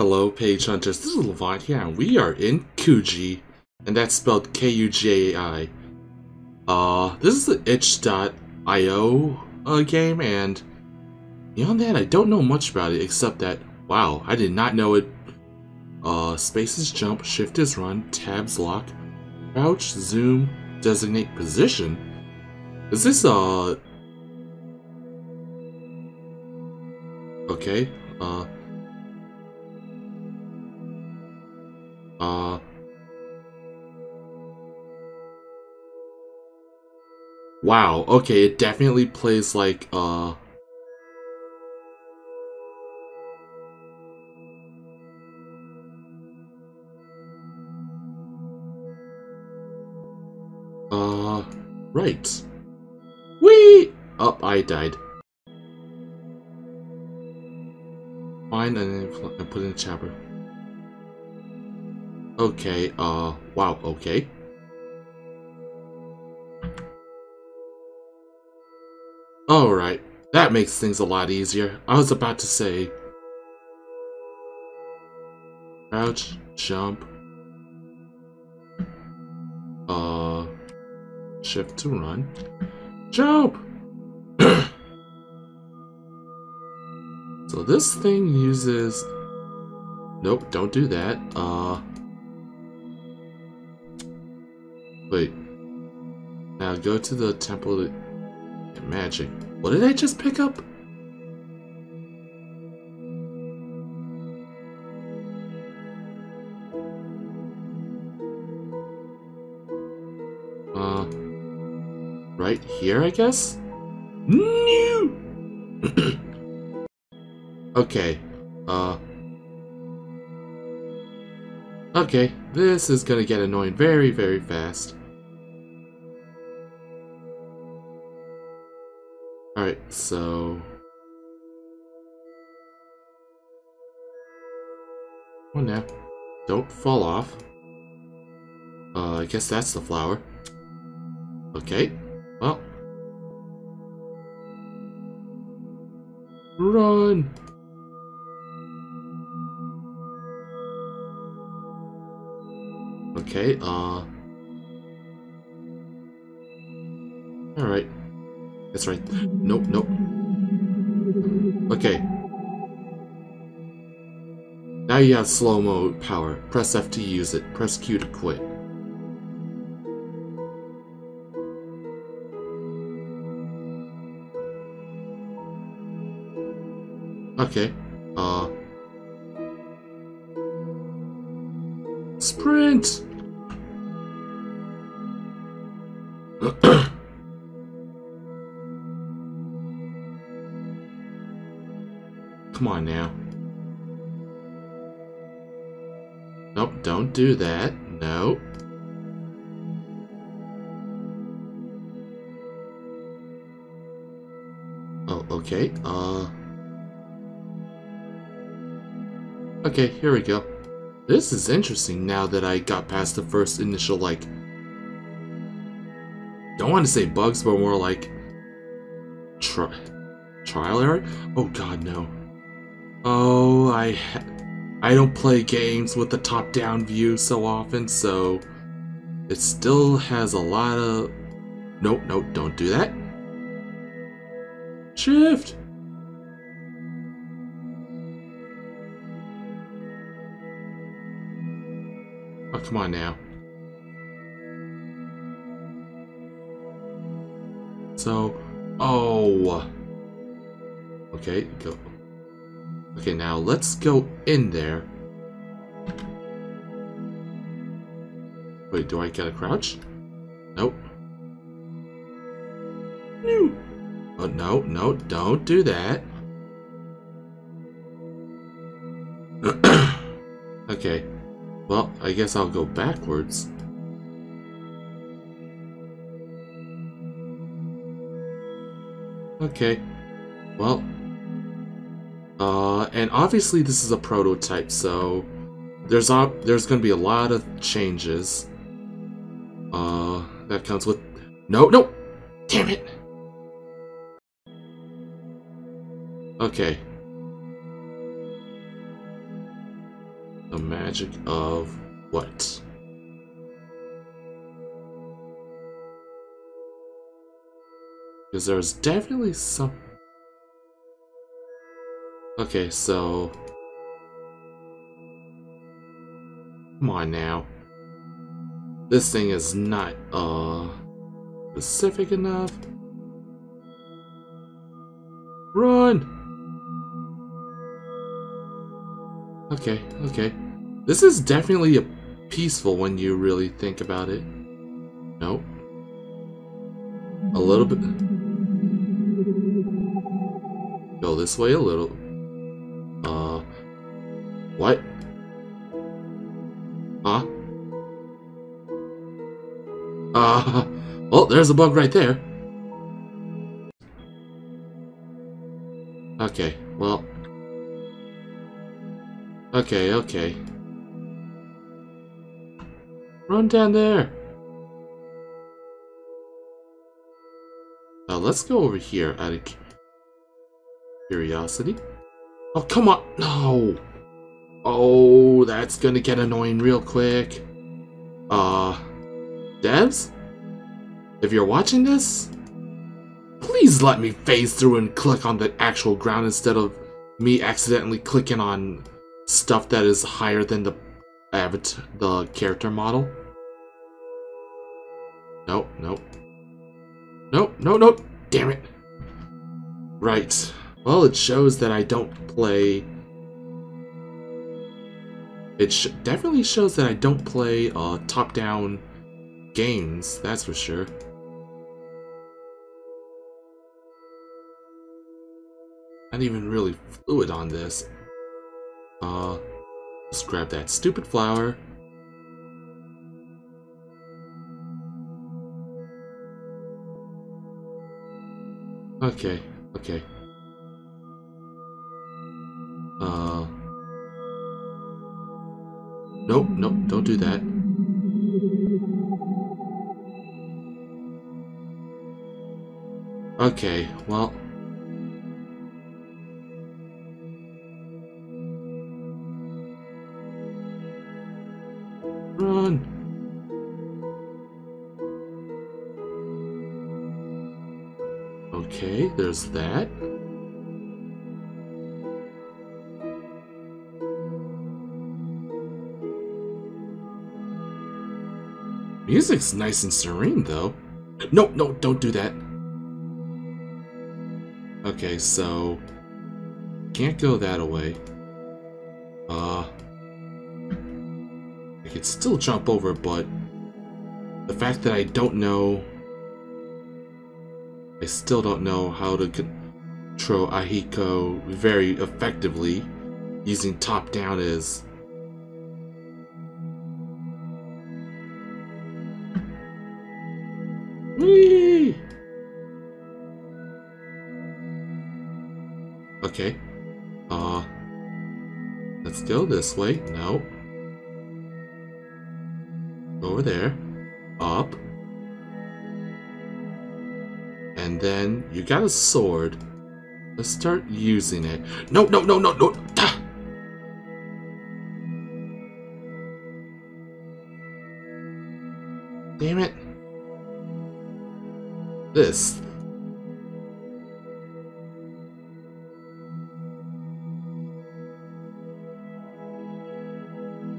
Hello, Page Hunters. This is Levont here, and we are in KUJI, and that's spelled K-U-J-I. This is the itch.io game, and beyond that, I don't know much about it except that, wow, I did not know it. Space is jump, shift is run, tabs lock, crouch, zoom, designate position. Is this okay? Wow, okay, it definitely plays like, right. Whee! Oh, I died. Find and put in the chopper. Okay, wow, okay. Alright, that makes things a lot easier. I was about to say... crouch, jump... shift to run... jump! So this thing uses... nope, don't do that. Wait. Now go to the temple to get magic. What did I just pick up? Right here, I guess? No! Okay. Okay, this is gonna get annoying very, very fast. Alright, so... oh, now. Don't fall off. I guess that's the flower. Okay, well. Run! Okay, alright. That's right. Nope, nope. Okay. Now you have slow mode power. Press F to use it. Press Q to quit. Okay. Sprint! Come on now. Nope, don't do that. No. Oh, okay. Okay, here we go. This is interesting now that I got past the first initial, like... don't want to say bugs, but more like... trial error? Oh god, no. Oh, I don't play games with the top-down view so often, so... it still has a lot of... nope, nope, don't do that. Shift! Oh, come on now. So... oh... okay, go... okay, now let's go in there. Wait, do I get a crouch? Nope. No. Oh, no, no, don't do that. Okay. Well, I guess I'll go backwards. Okay. Well... and obviously this is a prototype, so there's gonna be a lot of changes. That comes with no, no, damn it. Okay. The magic of what? Because there's definitely some... Okay, so... Come on now. This thing is not, specific enough. Run! Okay, okay. This is definitely a peaceful when you really think about it. Nope. A little bit. Go this way a little. What? Huh? Oh, there's a bug right there. Okay, well. Okay, okay. Run down there! Now let's go over here out of curiosity. Oh, come on! No! Oh, that's gonna get annoying real quick. Devs? If you're watching this, please let me phase through and click on the actual ground instead of me accidentally clicking on stuff that is higher than the avatar, the character model. Nope, nope. Nope, no, nope. Damn it. Right. Well, it shows that I don't play... It definitely shows that I don't play top-down games, that's for sure. Not even really fluid on this. Let's grab that stupid flower. Okay, okay. Nope, nope, don't do that. Okay, well... Okay, there's that. Music's nice and serene, though. No, no, don't do that. Okay, so... Can't go that away. I could still jump over, but... The fact that I don't know... I still don't know how to control Ahiko very effectively using top-down is... Whee! Okay. Let's go this way. No. Over there. Up. And then you got a sword. Let's start using it. No, no, no, no, no. Ah! Damn it. This.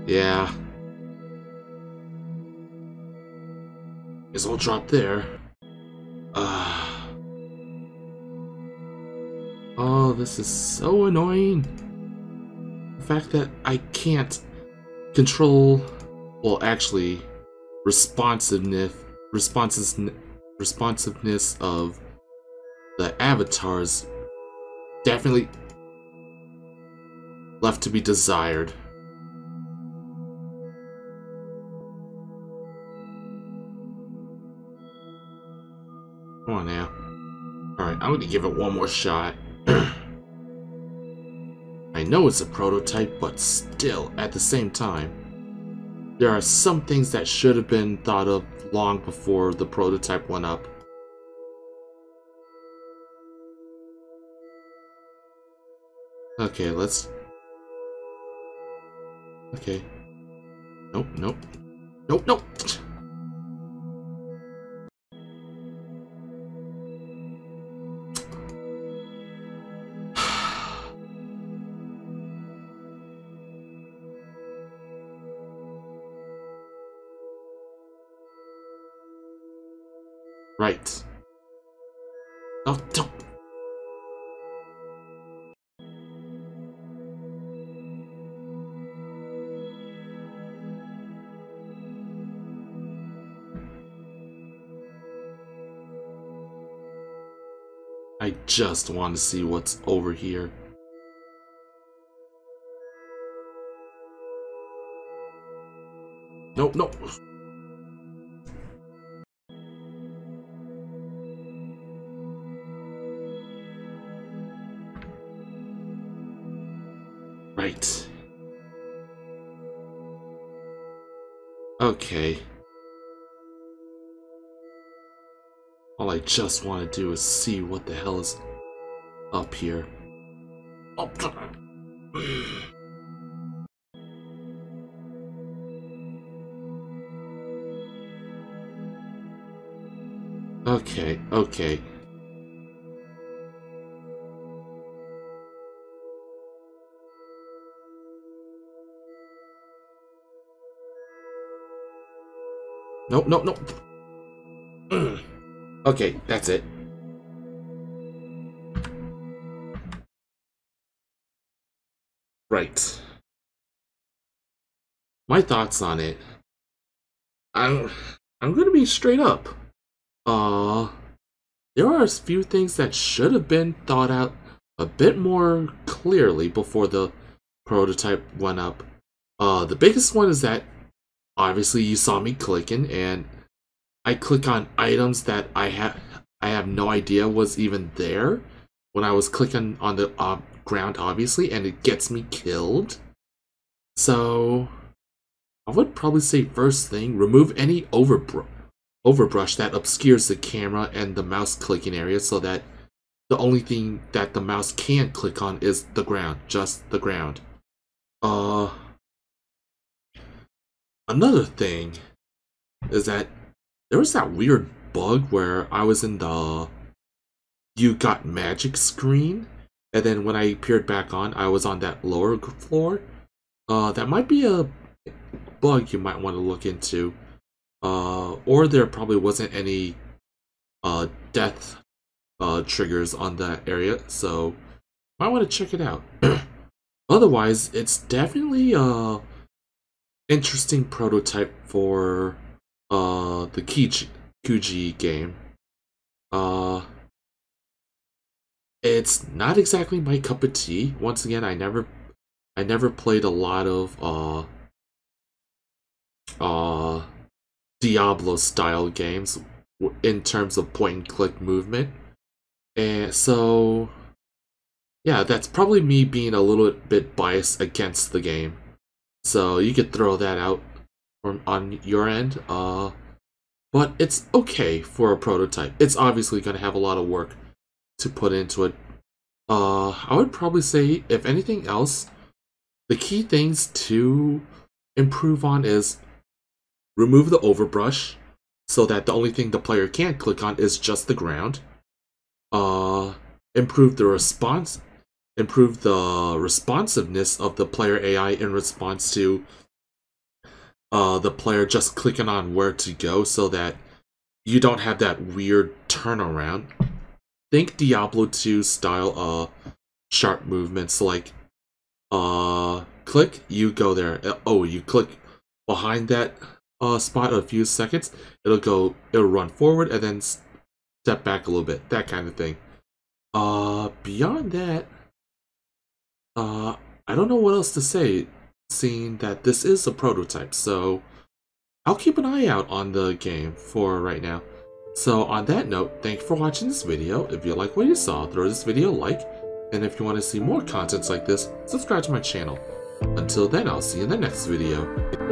Yeah. Guess I'll drop there. Oh, this is so annoying. The fact that I can't control, well, actually, responsiveness of the avatars definitely left to be desired. Come on now. Alright, I'm gonna give it one more shot. I know it's a prototype, but still, at the same time, there are some things that should have been thought of long before the prototype went up. Okay, let's... Okay. Nope, nope. Nope, nope! Right. Oh, don't. I just want to see what's over here. Nope, nope. Right. Okay. All I just want to do is see what the hell is up here. Oh, God. Okay, okay. Nope, nope, nope. Okay, that's it. Right. My thoughts on it. I'm gonna be straight up. There are a few things that should have been thought out a bit more clearly before the prototype went up. The biggest one is that obviously, you saw me clicking, and I click on items that I have no idea was even there when I was clicking on the ground, obviously, and it gets me killed. So, I would probably say first thing, remove any overbrush that obscures the camera and the mouse clicking area so that the only thing that the mouse can click on is the ground, just the ground. Another thing is that there was that weird bug where I was in the "you got magic" screen, and then when I peered back on, I was on that lower floor. That might be a bug you might want to look into. Or there probably wasn't any death triggers on that area, so might want to check it out. Otherwise, it's definitely interesting prototype for the KUJI game. It's not exactly my cup of tea. Once again, I never played a lot of Diablo style games in terms of point and click movement, and so yeah, that's probably me being a little bit biased against the game. So you could throw that out from on your end, but it's okay for a prototype. It's obviously going to have a lot of work to put into it. I would probably say, if anything else, the key things to improve on is remove the overbrush so that the only thing the player can click on is just the ground. Improve the response. Improve the responsiveness of the player AI in response to the player just clicking on where to go so that you don't have that weird turnaround. Think Diablo II style sharp movements like click, you go there. Oh, you click behind that spot a few seconds, it'll run forward and then step back a little bit, that kind of thing. Beyond that, I don't know what else to say, seeing that this is a prototype, so I'll keep an eye out on the game for right now. So on that note, thank you for watching this video. If you like what you saw, throw this video a like, and if you want to see more contents like this, subscribe to my channel. Until then, I'll see you in the next video.